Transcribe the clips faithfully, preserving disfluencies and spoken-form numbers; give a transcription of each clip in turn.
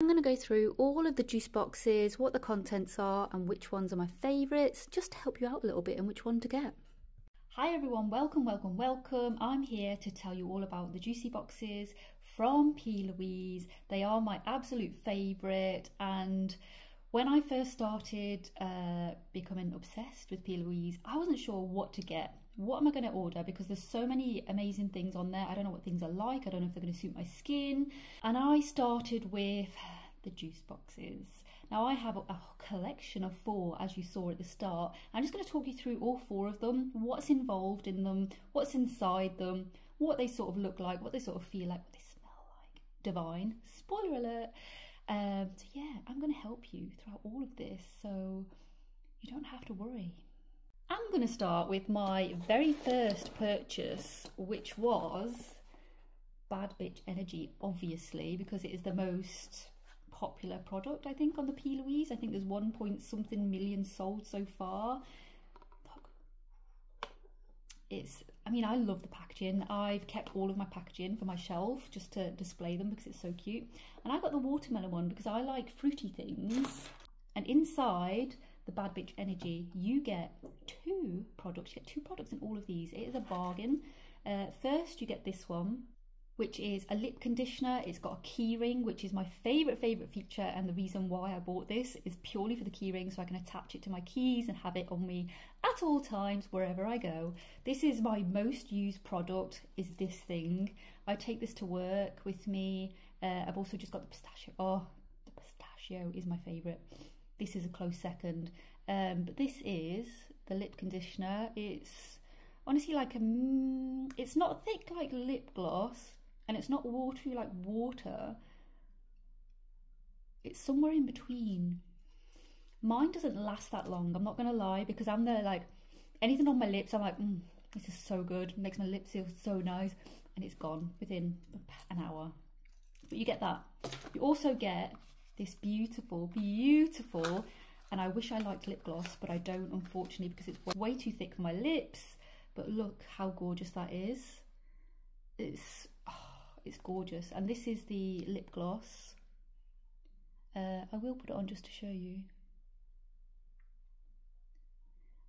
I'm going to go through all of the juice boxes, what the contents are and which ones are my favourites, just to help you out a little bit and which one to get. Hi everyone, welcome, welcome, welcome. I'm here to tell you all about the juicy boxes from P. Louise. They are my absolute favourite, and when I first started uh, becoming obsessed with P. Louise, I wasn't sure what to get. What am I going to order? Because there's so many amazing things on there. I don't know what things are like. I don't know if they're going to suit my skin. And I started with the juice boxes. Now I have a, a collection of four, as you saw at the start. I'm just going to talk you through all four of them, what's involved in them, what's inside them, what they sort of look like, what they sort of feel like, what they smell like. Divine. Spoiler alert. Um, so yeah, I'm going to help you throughout all of this, so you don't have to worry. I'm going to start with my very first purchase, which was Bad Bitch Energy, obviously, because it is the most popular product, I think, on the P. Louise. I think there's one point something million sold so far. It's, I mean, I love the packaging. I've kept all of my packaging for my shelf just to display them because it's so cute. And I got the watermelon one because I like fruity things. And inside the Bad Bitch Energy, you get two products. You get two products in all of these. It is a bargain. Uh, first, you get this one, which is a lip conditioner. It's got a keyring, which is my favourite, favourite feature. And the reason why I bought this is purely for the keyring, so I can attach it to my keys and have it on me at all times, wherever I go. This is my most used product, is this thing. I take this to work with me. Uh, I've also just got the pistachio. Oh, the pistachio is my favourite. This is a close second. Um, but this is the lip conditioner. It's honestly like a, mm, it's not thick like lip gloss, and it's not watery like water. It's somewhere in between. Mine doesn't last that long, I'm not going to lie, because I'm there like, anything on my lips, I'm like, mm, this is so good. It makes my lips feel so nice. And it's gone within an hour. But you get that. You also get this beautiful, beautiful, and I wish I liked lip gloss, but I don't, unfortunately, because it's way too thick for my lips. But look how gorgeous that is. It's... it's gorgeous. And this is the lip gloss. uh, I will put it on just to show you.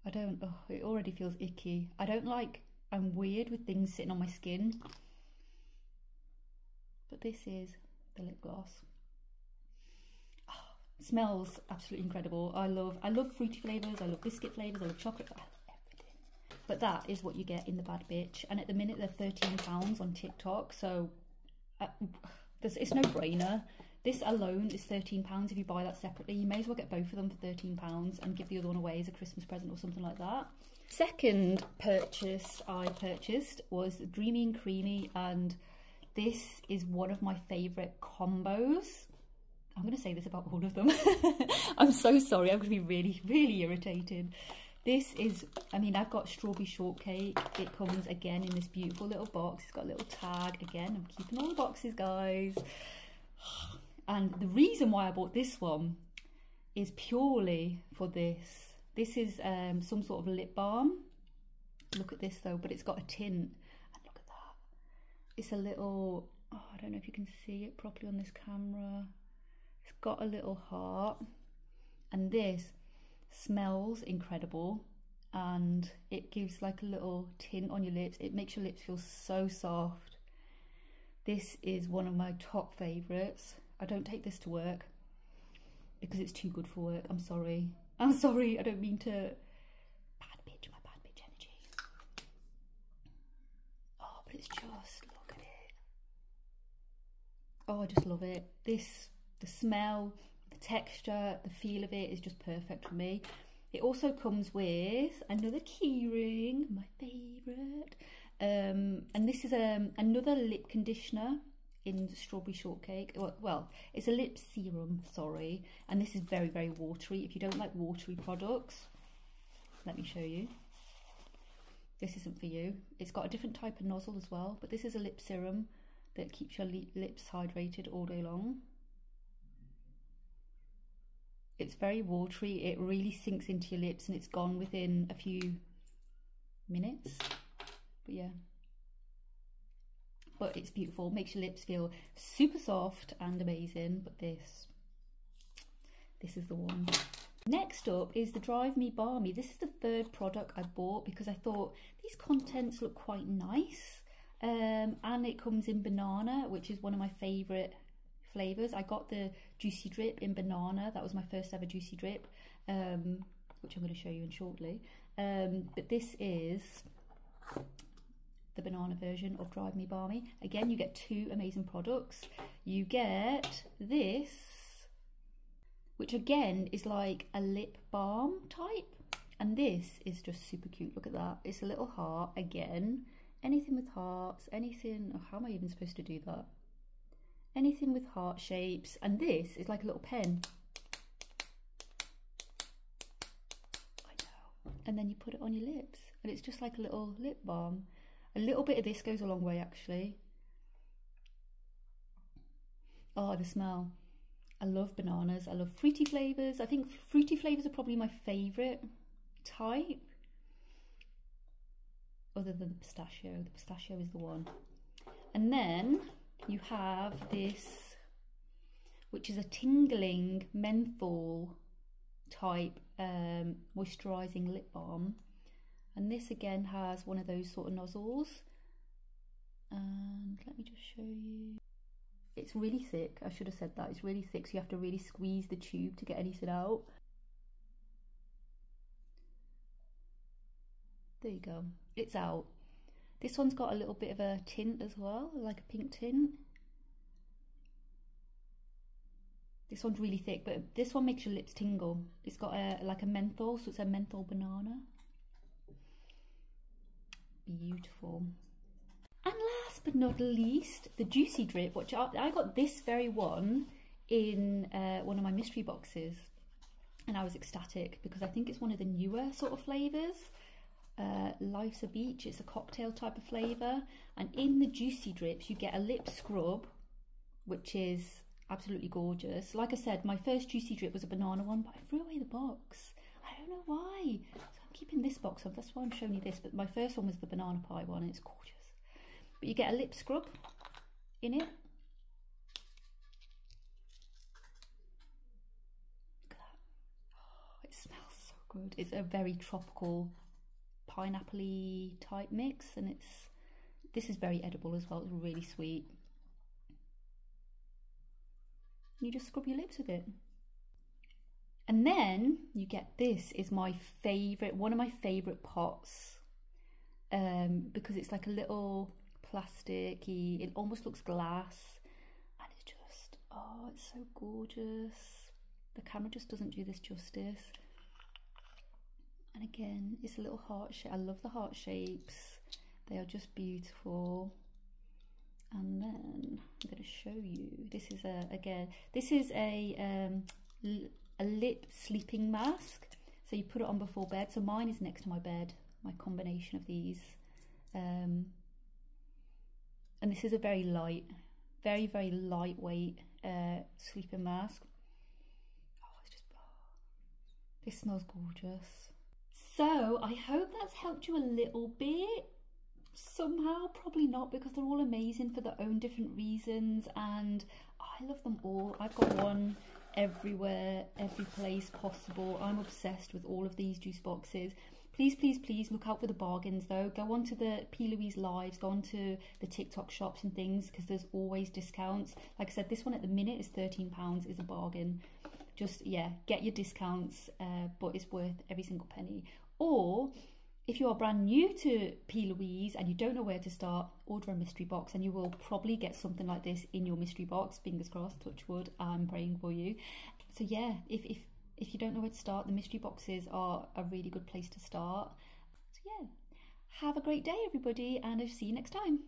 I don't, oh, it already feels icky. I don't like, I'm weird with things sitting on my skin, but this is the lip gloss. Oh, it smells absolutely incredible. I love, I love fruity flavours, I love biscuit flavours, I love chocolate, I love everything. But that is what you get in the Bad Bitch, and at the minute they're thirteen pounds on TikTok, so Uh, there's, it's no brainer. This alone is thirteen pounds. If you buy that separately, you may as well get both of them for thirteen pounds and give the other one away as a Christmas present or something like that. Second purchase I purchased was Dreamy and Creamy, and this is one of my favourite combos. I'm going to say this about all of them. I'm so sorry, I'm going to be really, really irritated. This is, I mean, I've got strawberry shortcake. It comes again in this beautiful little box. It's got a little tag. Again, I'm keeping all the boxes, guys. And the reason why I bought this one is purely for this. This is um, some sort of lip balm. Look at this though, but it's got a tint. And look at that. It's a little, oh, I don't know if you can see it properly on this camera. It's got a little heart. And this smells incredible, and it gives like a little tint on your lips. It makes your lips feel so soft. This is one of my top favourites. I don't take this to work because it's too good for work. I'm sorry. I'm sorry. I don't mean to. Bad Bitch, my Bad Bitch Energy. Oh, but it's just, look at it. Oh, I just love it. This, the smell, the texture, the feel of it is just perfect for me. It also comes with another keyring, my favourite. Um, and this is um, another lip conditioner in strawberry shortcake. Well, well, it's a lip serum, sorry. And this is very, very watery. If you don't like watery products, let me show you. This isn't for you. It's got a different type of nozzle as well, but this is a lip serum that keeps your lips hydrated all day long. It's very watery, it really sinks into your lips, and it's gone within a few minutes. But yeah, but it's beautiful. Makes your lips feel super soft and amazing. But this, this is the one. Next up is the Drive Me Balmy. This is the third product I bought because I thought these contents look quite nice. Um, and it comes in banana, which is one of my favourite flavours. I got the Juicy Drip in banana. That was my first ever Juicy Drip, um, which I'm going to show you in shortly. Um, but this is the banana version of Drive Me Balmy. Again, you get two amazing products. You get this, which again is like a lip balm type. And this is just super cute. Look at that. It's a little heart again. Anything with hearts, anything, oh, how am I even supposed to do that? Anything with heart shapes. And this is like a little pen. I know. And then you put it on your lips. And it's just like a little lip balm. A little bit of this goes a long way, actually. Oh, the smell. I love bananas. I love fruity flavours. I think fruity flavours are probably my favourite type. Other than the pistachio. The pistachio is the one. And then you have this, which is a tingling menthol type um, moisturising lip balm. And this again has one of those sort of nozzles. And let me just show you. It's really thick. I should have said that. It's really thick, so you have to really squeeze the tube to get anything out. There you go. It's out. This one's got a little bit of a tint as well, like a pink tint. This one's really thick, but this one makes your lips tingle. It's got a, like a menthol, so it's a menthol banana. Beautiful. And last but not least, the Juicy Drip, which I, I got this very one in uh, one of my mystery boxes. And I was ecstatic because I think it's one of the newer sort of flavours. Uh, Life's a Beach, it's a cocktail type of flavour, and in the Juicy Drips you get a lip scrub, which is absolutely gorgeous. Like I said, my first Juicy Drip was a banana one, but I threw away the box. I don't know why, so I'm keeping this box up, that's why I'm showing you this, but my first one was the banana pie one, and it's gorgeous. But you get a lip scrub in it. Look at that. Oh, it smells so good. It's a very tropical pineapple-y type mix, and it's this is very edible as well. It's really sweet. You just scrub your lips with it, and then you get this is my favorite, one of my favorite pots, um, because it's like a little plasticky. It almost looks glass, and it's just oh, it's so gorgeous. The camera just doesn't do this justice. And again, it's a little heart shape. I love the heart shapes. They are just beautiful. And then I'm going to show you. This is, a again, this is a, um, a lip sleeping mask. So you put it on before bed. So mine is next to my bed, my combination of these. Um, and this is a very light, very, very lightweight uh, sleeping mask. Oh, it's just, oh, this smells gorgeous. So I hope that's helped you a little bit somehow, probably not, because they're all amazing for their own different reasons, and I love them all. I've got one everywhere, every place possible. I'm obsessed with all of these juice boxes. Please, please, please look out for the bargains though. Go on to the P. Louise lives, go on to the TikTok shops and things, because there's always discounts. Like I said, this one at the minute is thirteen pounds, is a bargain. Just, yeah, get your discounts, uh, but it's worth every single penny. Or if you are brand new to P. Louise and you don't know where to start, order a mystery box, and you will probably get something like this in your mystery box. Fingers crossed, touch wood, I'm praying for you. So yeah, if, if, if you don't know where to start, the mystery boxes are a really good place to start. So yeah, have a great day everybody, and I'll see you next time.